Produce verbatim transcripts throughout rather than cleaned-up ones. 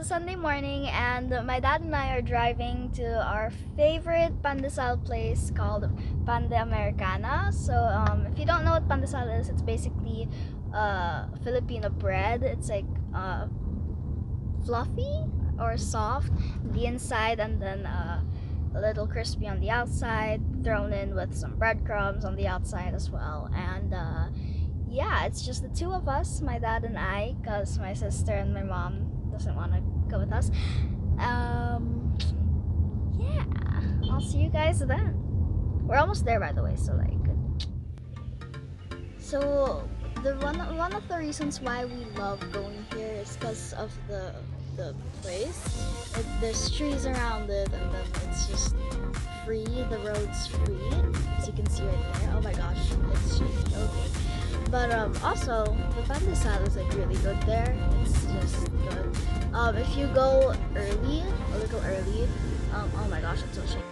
a Sunday morning and my dad and I are driving to our favorite pandesal place called Pan De Amerikana. So um, if you don't know what pandesal is, it's basically uh, Filipino bread. It's like uh, fluffy or soft on the inside and then uh, a little crispy on the outside, thrown in with some breadcrumbs on the outside as well. And uh, yeah, it's just the two of us, my dad and I, because my sister and my mom doesn't want to go with us. Um, yeah, I'll see you guys then. We're almost there, by the way, so like so the one one of the reasons why we love going here is because of the the place. It, there's trees around it, and then it's just free. The road's free, as you can see right there. Oh my gosh, it's shaking. Okay. But um, also, the pandesal is like really good there. It's just good. Um, if you go early, a little early, um, oh my gosh, it's so shaky.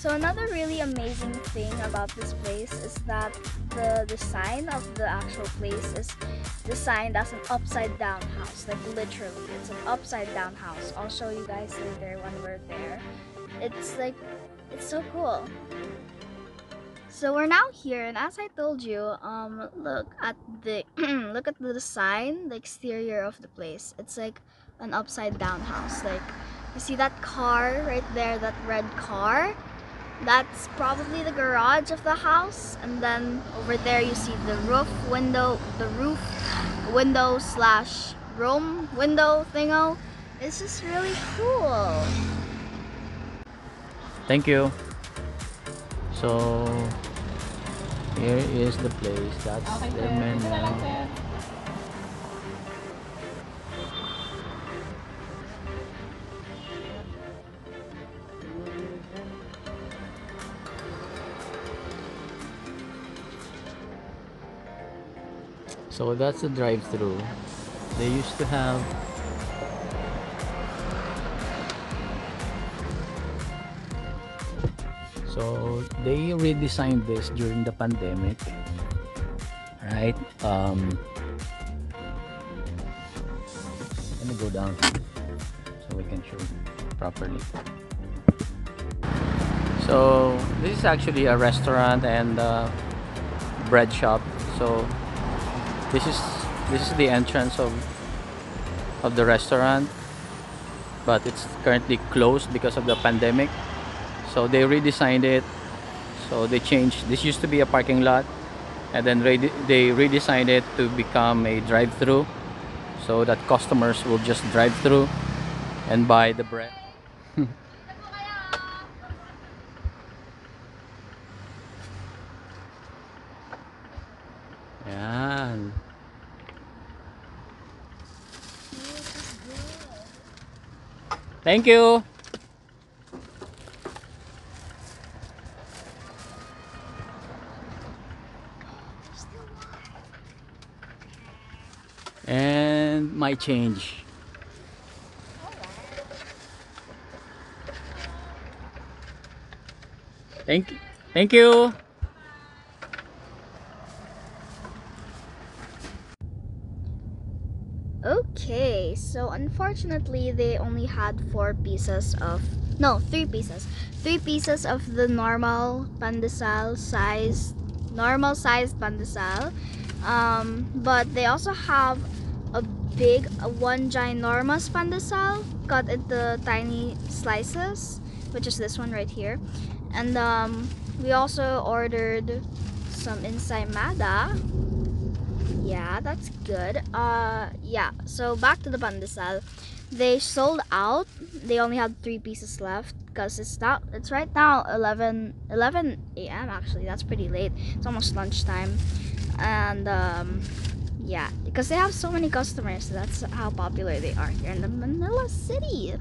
So another really amazing thing about this place is that the design of the actual place is designed as an upside down house. Like literally, it's an upside down house. I'll show you guys later when we're there. It's like, it's so cool. So we're now here, and as I told you, um, look at the look at the design, the exterior of the place. It's like an upside down house. Like you see that car right there, that red car. That's probably the garage of the house, and then over there you see the roof window, the roof window slash room window thingo. It's just really cool. Thank you. So here is the place. That's okay, the menu. So that's the drive-thru. They used to have so they redesigned this during the pandemic, right? Um, let me go down so we can show properly. So this is actually a restaurant and a bread shop. So This is this is the entrance of of the restaurant, but it's currently closed because of the pandemic. So they redesigned it. So they changed. This used to be a parking lot, and then re they redesigned it to become a drive-through, so that customers will just drive through and buy the bread. Yeah. Thank you. And my change. Thank you. Thank you. Okay, so unfortunately they only had four pieces of no three pieces three pieces of the normal pandesal size normal sized pandesal, um, but they also have a big a one ginormous pandesal cut into tiny slices, which is this one right here. And um, we also ordered some insaimada. Yeah, that's good. Uh, yeah, so back to the pandesal. They sold out. They only had three pieces left because it's now it's right now eleven a m actually. That's pretty late. It's almost lunchtime. And um, yeah, because they have so many customers, so that's how popular they are here in the Manila city.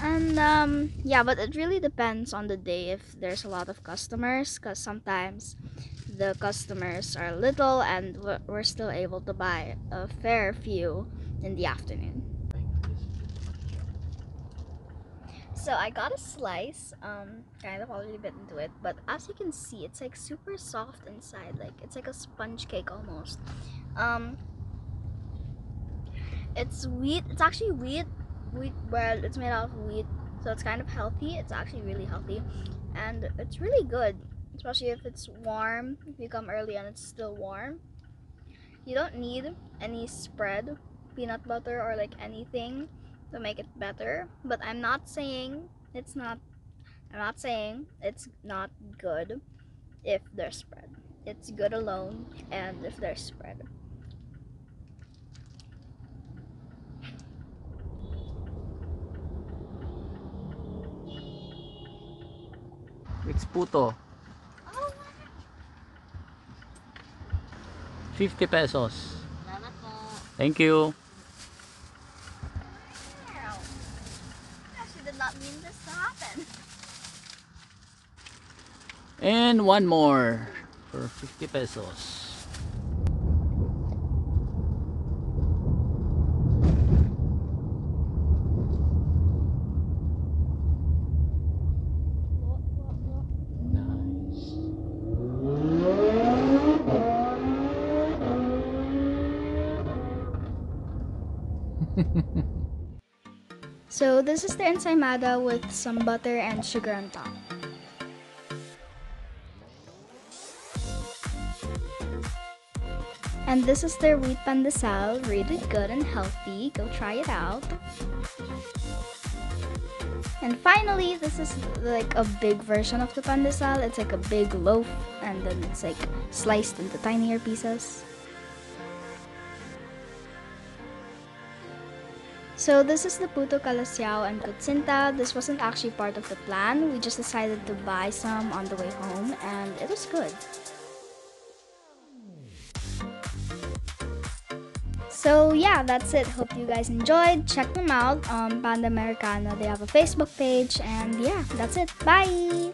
And um, yeah, but it really depends on the day if there's a lot of customers, because sometimes the customers are little and we're still able to buy a fair few in the afternoon. So I got a slice, um, kind of already bit into it, but as you can see, it's like super soft inside, like it's like a sponge cake almost. Um, it's wheat, it's actually wheat, wheat, well, it's made out of wheat, so it's kind of healthy. It's actually really healthy, and it's really good, especially if it's warm, if you come early and it's still warm. You don't need any spread, peanut butter or like anything to make it better, but I'm not saying it's not, I'm not saying it's not good if there's spread. It's good alone and if there's spread. It's puto. Oh. fifty pesos. Salamat po. Thank you. Wow. I actually did not mean this to happen. And one more for fifty pesos. So this is the insaimada with some butter and sugar on top. And this is their wheat pandesal, really good and healthy. Go try it out. And finally, this is like a big version of the pandesal. It's like a big loaf and then it's like sliced into tinier pieces. So this is the puto calasiao and cutsinta. This wasn't actually part of the plan. We just decided to buy some on the way home and it was good. So yeah, that's it. Hope you guys enjoyed. Check them out on Pan De Amerikana. They have a Facebook page and yeah, that's it. Bye!